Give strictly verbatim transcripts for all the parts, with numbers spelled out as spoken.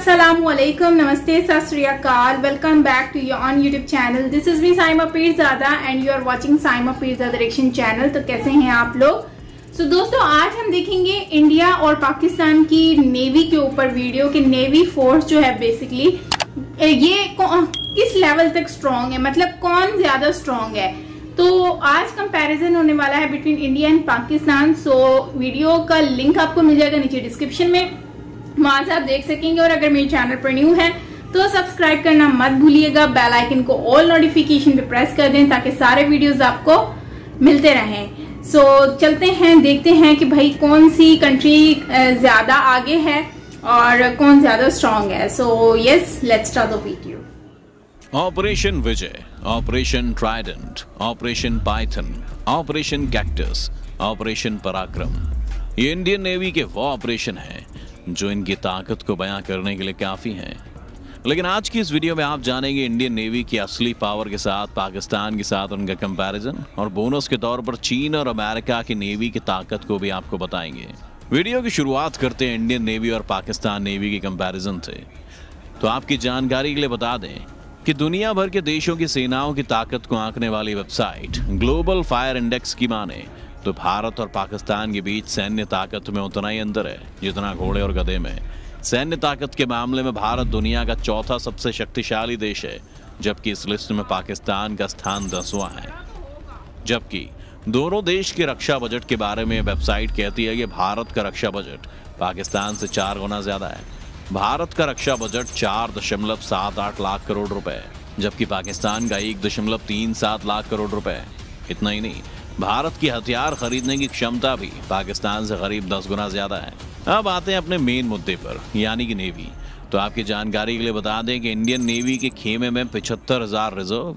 Assalamualaikum, Namaste, Sat Sri Akal. Welcome back to your on YouTube channel. This is me Saima Pirzada and you are watching Saima Pirzada Direction channel. तो कैसे हैं आप लोग? So दोस्तों आज हम देखेंगे इंडिया और पाकिस्तान की नेवी के ऊपर वीडियो कि नेवी फोर्स जो है बेसिकली ये किस लेवल तक स्ट्रॉन्ग है, मतलब कौन ज्यादा स्ट्रॉन्ग है। तो आज कंपैरिजन होने वाला है between India and Pakistan. So video का लिंक आपको मिल जाएगा नीचे डिस्क्रिप्शन में, वहां से आप देख सकेंगे। और अगर मेरे चैनल पर न्यू है तो सब्सक्राइब करना मत भूलिएगा, बेल आइकन को ऑल नोटिफिकेशन पे प्रेस कर दें ताकि सारे वीडियोस आपको मिलते रहें। सो so, चलते हैं, देखते हैं कि भाई कौन सी कंट्री ज्यादा आगे है और कौन ज्यादा स्ट्रांग है। So yes, let's start the video. Operation Vijay, operation trident, operation python, operation cactus, operation Parakram, ये इंडियन नेवी के वो ऑपरेशन है जो इनकी ताकत को बयां करने के लिए काफ़ी हैं। लेकिन आज की इस वीडियो में आप जानेंगे इंडियन नेवी की असली पावर के साथ पाकिस्तान के साथ उनका कंपैरिजन, और बोनस के तौर पर चीन और अमेरिका की नेवी की ताकत को भी आपको बताएंगे। वीडियो की शुरुआत करते हैं इंडियन नेवी और पाकिस्तान नेवी के कंपैरिजन से। तो आपकी जानकारी के लिए बता दें कि दुनिया भर के देशों की सेनाओं की ताकत को आंकने वाली वेबसाइट ग्लोबल फायर इंडेक्स की माने तो भारत और पाकिस्तान के बीच सैन्य ताकत में उतना ही अंतर है जितना घोड़े और गधे में। सैन्य ताकत के मामले में भारत दुनिया का चौथा सबसे शक्तिशाली देश है, जबकि इस लिस्ट में पाकिस्तान का स्थान दसवां है। जबकि दोनों देश के रक्षा बजट के बारे में वेबसाइट कहती है कि भारत का रक्षा बजट पाकिस्तान से चार गुना ज्यादा है। भारत का रक्षा बजट चार दशमलव सात आठ लाख करोड़ रुपए है, जबकि पाकिस्तान का एक दशमलव तीन सात लाख करोड़ रुपए है। इतना ही नहीं, भारत की हथियार खरीदने की क्षमता भी पाकिस्तान से करीब दस गुना ज्यादा है। अब आते हैं अपने मेन मुद्दे पर, यानी कि नेवी। तो आपकी जानकारी के लिए बता दें कि इंडियन नेवी के खेमे में पिछहत्तर हजार रिजर्व,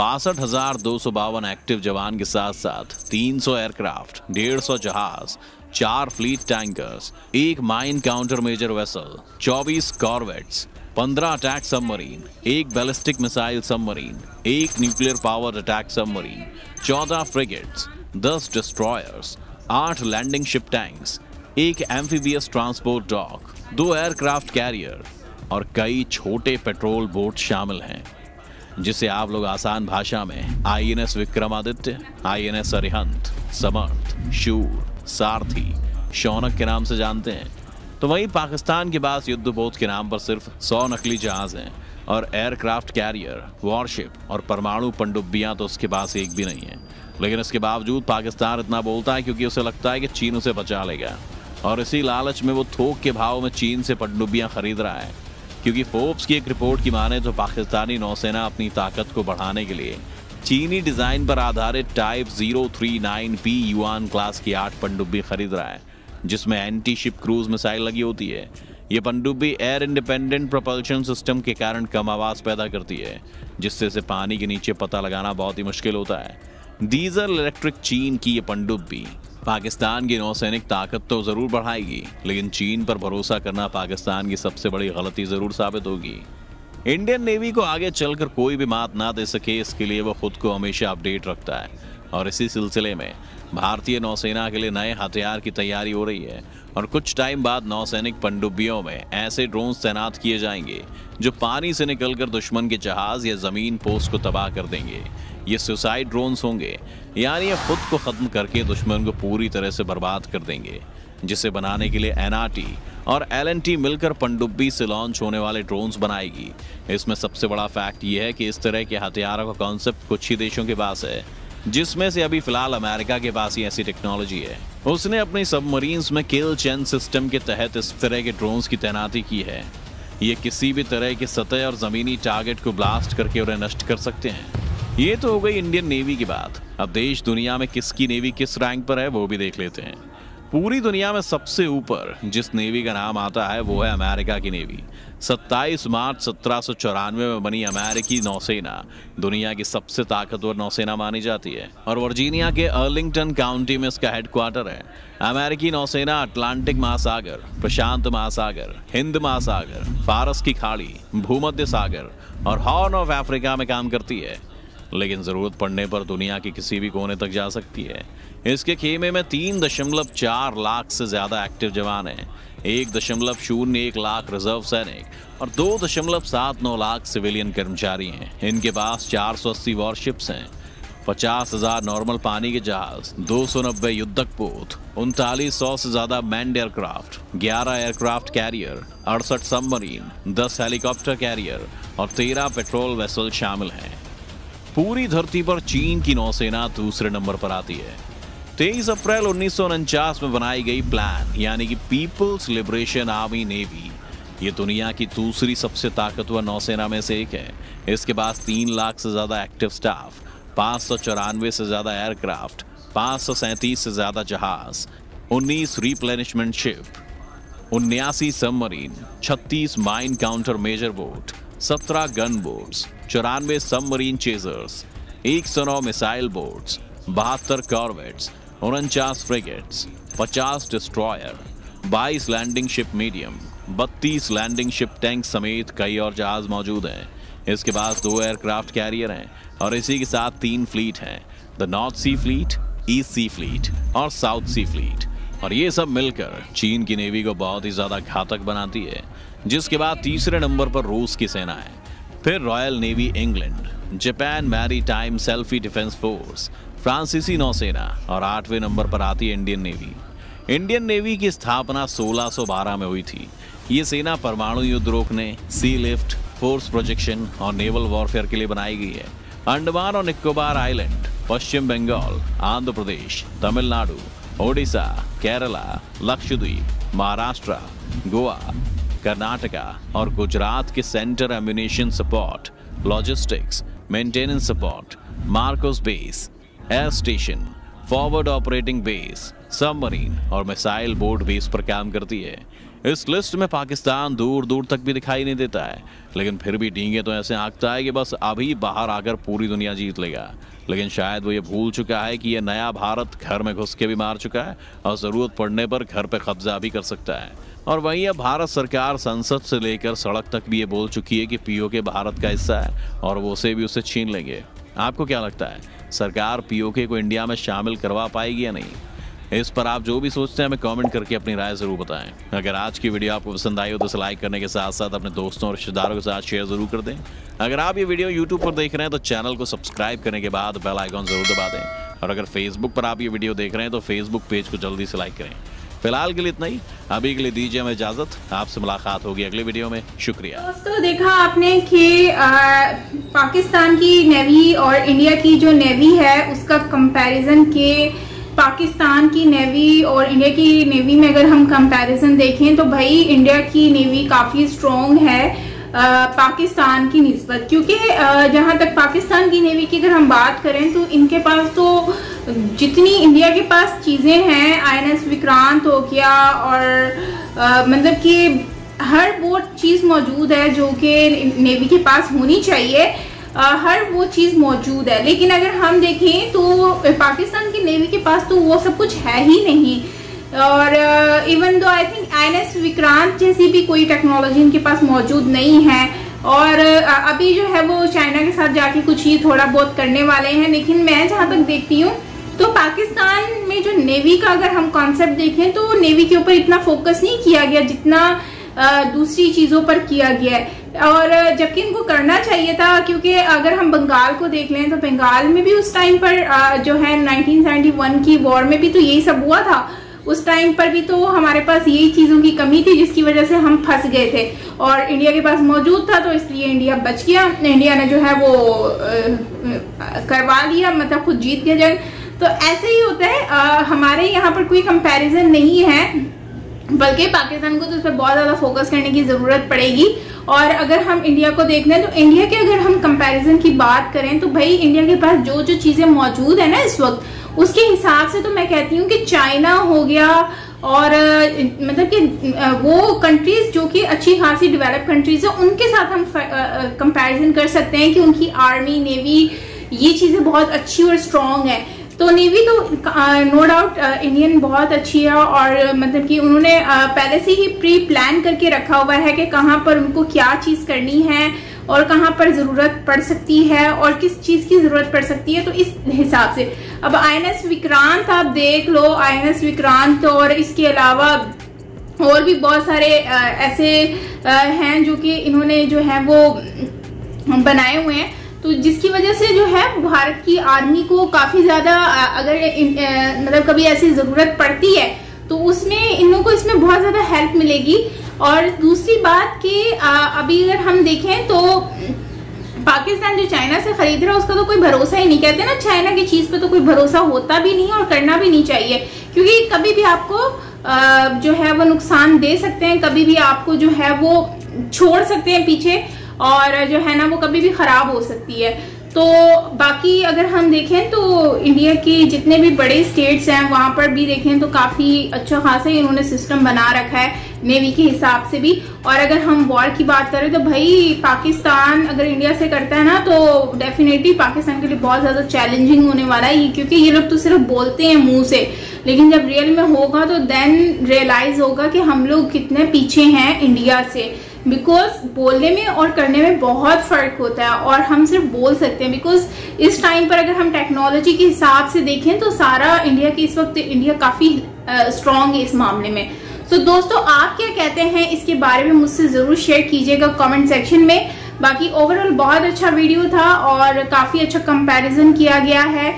बासठ हजार दो सौ बावन एक्टिव जवान के साथ साथ तीन सौ एयरक्राफ्ट, डेढ़ सौ जहाज, चार फ्लीट टैंकर्स, एक माइन काउंटर मेजर वेसल, चौबीस कॉर्वेट्स, पंद्रह अटैक सबमरीन, एक बैलिस्टिक मिसाइल सबमरीन, एक न्यूक्लियर पावर अटैक सबमरीन, चौदह फ्रिगेट्स, दस डिस्ट्रॉयर्स, आठ लैंडिंग शिप टैंक्स, एक एम्फीबियस ट्रांसपोर्ट डॉक, दो एयरक्राफ्ट कैरियर और कई छोटे पेट्रोल बोट शामिल हैं, जिसे आप लोग आसान भाषा में आईएनएस विक्रमादित्य, आईएनएस अरिहंत, समर्थ, शूर, सारथी, शौनक के नाम से जानते हैं। तो वहीं पाकिस्तान के पास युद्धपोत के नाम पर सिर्फ सौ नकली जहाज हैं और एयरक्राफ्ट कैरियर, वॉरशिप और परमाणु पनडुब्बियां तो उसके पास एक भी नहीं है। लेकिन इसके बावजूद पाकिस्तान इतना बोलता है क्योंकि उसे लगता है कि चीन उसे बचा लेगा, और इसी लालच में वो थोक के भाव में चीन से पनडुब्बियां खरीद रहा है। क्योंकि फोर्ब्स की एक रिपोर्ट की माने तो पाकिस्तानी नौसेना अपनी ताकत को बढ़ाने के लिए चीनी डिज़ाइन पर आधारित type zero three nine B Yuan class की आठ पनडुब्बी खरीद रहा है, जिसमें एंटी शिप क्रूज मिसाइल लगी होती है। ये पनडुब्बी एयर इंडिपेंडेंट प्रपल्शन सिस्टम के कारण कम आवाज़ पैदा करती है, जिससे इसे पानी के नीचे पता लगाना बहुत ही मुश्किल होता है। डीजल इलेक्ट्रिक चीन की ये पनडुब्बी पाकिस्तान की नौसैनिक ताकत तो ज़रूर बढ़ाएगी, लेकिन चीन पर भरोसा करना पाकिस्तान की सबसे बड़ी गलती ज़रूर साबित होगी। इंडियन नेवी को आगे चलकर कोई भी मात ना दे सके, इसके लिए वह खुद को हमेशा अपडेट रखता है। और इसी सिलसिले में भारतीय नौसेना के लिए नए हथियार की तैयारी हो रही है, और कुछ टाइम बाद नौसैनिक पनडुब्बियों में ऐसे ड्रोन तैनात किए जाएंगे जो पानी से निकलकर दुश्मन के जहाज या ज़मीन पोस्ट को तबाह कर देंगे। ये सुसाइड ड्रोन्स होंगे, यानी ये खुद को ख़त्म करके दुश्मन को पूरी तरह से बर्बाद कर देंगे, जिसे बनाने के लिए एनआरटी और एलएनटी मिलकर पनडुब्बी से लॉन्च होने वाले ड्रोन्स बनाएगी। इसमें सबसे बड़ा फैक्ट यह है कि इस तरह के हथियारों का कॉन्सेप्ट कुछ ही देशों के पास है, जिसमें से अभी फिलहाल अमेरिका के पास ही ऐसी टेक्नोलॉजी है। उसने अपनी सबमरीन्स में किल चेन सिस्टम के तहत इस तरह के ड्रोन्स की तैनाती की है। ये किसी भी तरह की सतह और ज़मीनी टारगेट को ब्लास्ट करके उन्हें नष्ट कर सकते हैं। ये तो हो गई इंडियन नेवी की बात। अब देश दुनिया में किसकी नेवी किस रैंक पर है वो भी देख लेते हैं। पूरी दुनिया में सबसे ऊपर जिस नेवी का नाम आता है वो है अमेरिका की नेवी। सत्ताईस मार्च सत्रह सौ चौरानवे में बनी अमेरिकी नौसेना दुनिया की सबसे ताकतवर नौसेना मानी जाती है, और वर्जीनिया के अर्लिंगटन काउंटी में इसका हेडक्वार्टर है। अमेरिकी नौसेना अटलांटिक महासागर, प्रशांत महासागर, हिंद महासागर, फारस की खाड़ी, भूमध्य सागर और हॉर्न ऑफ अफ्रीका में काम करती है, लेकिन ज़रूरत पड़ने पर दुनिया के किसी भी कोने तक जा सकती है। इसके खेमे में तीन दशमलव चार लाख से ज़्यादा एक्टिव जवान हैं। एक दशमलव शून्य एक लाख रिजर्व सैनिक और दो दशमलव सात नौ लाख सिविलियन कर्मचारी हैं। इनके पास चार सौ अस्सी वॉरशिप्स हैं, पचास हजार नॉर्मल पानी के जहाज, दो सौ नब्बे युद्धक पोत, उनतालीस सौ से ज्यादा मैंड एयरक्राफ्ट, ग्यारह एयरक्राफ्ट कैरियर, अड़सठ सबमरीन, दस हेलीकॉप्टर कैरियर और तेरह पेट्रोल वेसल शामिल हैं। पूरी धरती पर चीन की नौसेना दूसरे नंबर पर आती है। तेईस अप्रैल उन्नीस सौ उनचास में बनाई गई प्लान यानी कि पीपल्स लिबरेशन आर्मी नेवी, ये दुनिया की दूसरी सबसे ताकतवर नौसेना में से एक है। इसके पास तीन लाख से ज्यादा एक्टिव स्टाफ, पाँच सौ चौरानवे से ज्यादा एयरक्राफ्ट, पाँच सौ सैंतीस से ज्यादा जहाज, उन्नीस रिप्लेनिशमेंट शिप, उन्यासी सबमरीन, छत्तीस माइन काउंटर मेजर बोट, सत्रह गन बोट्स, चौरानवे सबमरीन चेजर्स, एक सौ नौ मिसाइल बोट्स, बहत्तर कॉर्वेट्स, उनचास फ्रिगेट्स, पचास डिस्ट्रॉयर, बाईस लैंडिंग शिप मीडियम, बत्तीस लैंडिंग शिप टैंक समेत कई और जहाज मौजूद हैं। इसके पास दो एयरक्राफ्ट कैरियर हैं और इसी के साथ तीन फ्लीट हैं, the north sea fleet, east sea fleet और साउथ सी फ्लीट, और ये सब मिलकर चीन की नेवी को बहुत ही ज़्यादा घातक बनाती है। जिसके बाद तीसरे नंबर पर रूस की सेना है, फिर royal navy England, Japan maritime selfie defence force, फ्रांसीसी नौसेना और आठवें नंबर पर आती है इंडियन नेवी। इंडियन नेवी की स्थापना सोलह सौ बारह में हुई थी। ये सेना परमाणु युद्ध रोकने, सी लिफ्ट, फोर्स प्रोजेक्शन और नेवल वॉरफेयर के लिए बनाई गई है। अंडमान और निकोबार आइलैंड, पश्चिम बंगाल, आंध्र प्रदेश, तमिलनाडु, ओडिशा, केरला, लक्षद्वीप, महाराष्ट्र, गोवा, कर्नाटका और गुजरात के centre ammunition support, logistics, maintenance support, Marcos base, air station, forward operating base, submarine और मिसाइल बोट बेस पर काम करती है। इस लिस्ट में पाकिस्तान दूर दूर तक भी दिखाई नहीं देता है, लेकिन फिर भी डींगे तो ऐसे हाँकता है कि बस अभी बाहर आकर पूरी दुनिया जीत लेगा। लेकिन शायद वो ये भूल चुका है कि यह नया भारत घर में घुस के भी मार चुका है और ज़रूरत पड़ने पर घर पर कब्जा भी कर सकता है। और वहीं अब भारत सरकार संसद से लेकर सड़क तक भी ये बोल चुकी है कि पीओके भारत का हिस्सा है और वो उसे भी उसे छीन लेंगे। आपको क्या लगता है, सरकार पीओके को इंडिया में शामिल करवा पाएगी या नहीं? इस पर आप जो भी सोचते हैं हमें कमेंट करके अपनी राय ज़रूर बताएं। अगर आज की वीडियो आपको पसंद आई हो तो इसे लाइक करने के साथ साथ अपने दोस्तों और रिश्तेदारों के साथ शेयर ज़रूर कर दें। अगर आप ये वीडियो यूट्यूब पर देख रहे हैं तो चैनल को सब्सक्राइब करने के बाद बेल आइकॉन ज़रूर दबा दें, और अगर फेसबुक पर आप ये वीडियो देख रहे हैं तो फेसबुक पेज को जल्दी से लाइक करें। फिलहाल के लिए इतना ही, अभी के लिए दीजिए हमें इजाजत, आपसे मुलाकात होगी अगले वीडियो में। शुक्रिया दोस्तों। देखा आपने कि पाकिस्तान की नेवी और इंडिया की जो नेवी है उसका कंपैरिजन के पाकिस्तान की नेवी और इंडिया की नेवी में अगर हम कंपैरिजन देखें तो भाई इंडिया की नेवी काफ़ी स्ट्रॉन्ग है आ, पाकिस्तान की निस्बत, क्योंकि जहाँ तक पाकिस्तान की नेवी की अगर हम बात करें तो इनके पास तो जितनी इंडिया के पास चीज़ें हैं, आईएनएस विक्रांत हो गया और आ, मतलब कि हर वो चीज़ मौजूद है जो कि नेवी के पास होनी चाहिए, आ, हर वो चीज़ मौजूद है। लेकिन अगर हम देखें तो पाकिस्तान की नेवी के पास तो वो सब कुछ है ही नहीं, और even though I think INS Vikrant जैसी भी कोई टेक्नोलॉजी इनके पास मौजूद नहीं है। और uh, अभी जो है वो चाइना के साथ जाके कुछ ही थोड़ा बहुत करने वाले हैं, लेकिन मैं जहाँ तक देखती हूँ तो पाकिस्तान में जो नेवी का अगर हम कॉन्सेप्ट देखें तो नेवी के ऊपर इतना फोकस नहीं किया गया जितना uh, दूसरी चीज़ों पर किया गया है, और uh, जबकि इनको करना चाहिए था। क्योंकि अगर हम बंगाल को देख लें तो बंगाल में भी उस टाइम पर uh, जो है नाइनटीन सेवेंटी वन की वॉर में भी तो यही सब हुआ था। उस टाइम पर भी तो हमारे पास यही चीज़ों की कमी थी जिसकी वजह से हम फंस गए थे, और इंडिया के पास मौजूद था तो इसलिए इंडिया बच गया। इंडिया ने जो है वो करवा लिया, मतलब खुद जीत गया जंग। तो ऐसे ही होता है, आ, हमारे यहाँ पर कोई कंपैरिजन नहीं है, बल्कि पाकिस्तान को तो उस पर बहुत ज़्यादा फोकस करने की ज़रूरत पड़ेगी। और अगर हम इंडिया को देख लें तो इंडिया के अगर हम कंपैरिजन की बात करें तो भाई इंडिया के पास जो जो चीज़ें मौजूद है ना इस वक्त, उसके हिसाब से तो मैं कहती हूँ कि चाइना हो गया, और मतलब कि वो कंट्रीज़ जो कि अच्छी खासी डेवलप कंट्रीज़ है उनके साथ हम कंपैरिजन कर सकते हैं कि उनकी आर्मी नेवी ये चीज़ें बहुत अच्छी और स्ट्रॉन्ग है। तो नेवी तो नो डाउट इंडियन बहुत अच्छी है, और मतलब कि उन्होंने पहले से ही प्री प्लान करके रखा हुआ है कि कहाँ पर उनको क्या चीज़ करनी है और कहाँ पर ज़रूरत पड़ सकती है और किस चीज़ की ज़रूरत पड़ सकती है। तो इस हिसाब से अब आईएनएस विक्रांत आप देख लो, आईएनएस विक्रांत और इसके अलावा और भी बहुत सारे ऐसे हैं जो कि इन्होंने जो है वो बनाए हुए हैं, तो जिसकी वजह से जो है भारत की आर्मी को काफ़ी ज़्यादा अगर मतलब कभी ऐसी ज़रूरत पड़ती है तो उसमें इन लोगों को इसमें बहुत ज़्यादा हेल्प मिलेगी। और दूसरी बात कि अभी अगर हम देखें तो पाकिस्तान जो चाइना से खरीद रहा है उसका तो कोई भरोसा ही नहीं, कहते ना चाइना की चीज़ पे तो कोई भरोसा होता भी नहीं और करना भी नहीं चाहिए, क्योंकि कभी भी आपको जो है वो नुकसान दे सकते हैं, कभी भी आपको जो है वो छोड़ सकते हैं पीछे और जो है ना वो कभी भी ख़राब हो सकती है। तो बाकी अगर हम देखें तो इंडिया के जितने भी बड़े स्टेट्स हैं वहाँ पर भी देखें तो काफ़ी अच्छा खासा इन्होंने सिस्टम बना रखा है नेवी के हिसाब से भी। और अगर हम वॉर की बात करें तो भाई पाकिस्तान अगर इंडिया से करता है ना तो डेफिनेटली पाकिस्तान के लिए बहुत ज़्यादा चैलेंजिंग होने वाला है, क्योंकि ये लोग तो सिर्फ बोलते हैं मुँह से, लेकिन जब रियल में होगा तो देन रियलाइज़ होगा कि हम लोग कितने पीछे हैं इंडिया से, बिकॉज बोलने में और करने में बहुत फ़र्क होता है और हम सिर्फ बोल सकते हैं। बिकॉज इस टाइम पर अगर हम टेक्नोलॉजी के हिसाब से देखें तो सारा इंडिया के इस वक्त इंडिया काफ़ी स्ट्रांग है इस मामले में। सो so, दोस्तों आप क्या कहते हैं इसके बारे में मुझसे ज़रूर शेयर कीजिएगा कमेंट सेक्शन में। बाकी ओवरऑल बहुत अच्छा वीडियो था और काफ़ी अच्छा कंपेरिजन किया गया है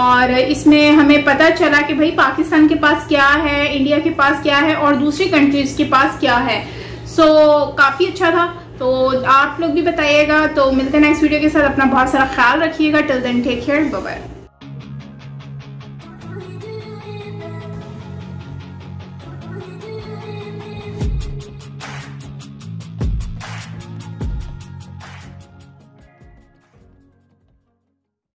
और इसमें हमें पता चला कि भाई पाकिस्तान के पास क्या है, इंडिया के पास क्या है और दूसरी कंट्रीज़ के पास क्या है। सो so, काफ़ी अच्छा था, तो आप लोग भी बताइएगा। तो मिलते हैं नेक्स्ट वीडियो के साथ, अपना बहुत सारा ख्याल रखिएगा। Till then take care, bye bye.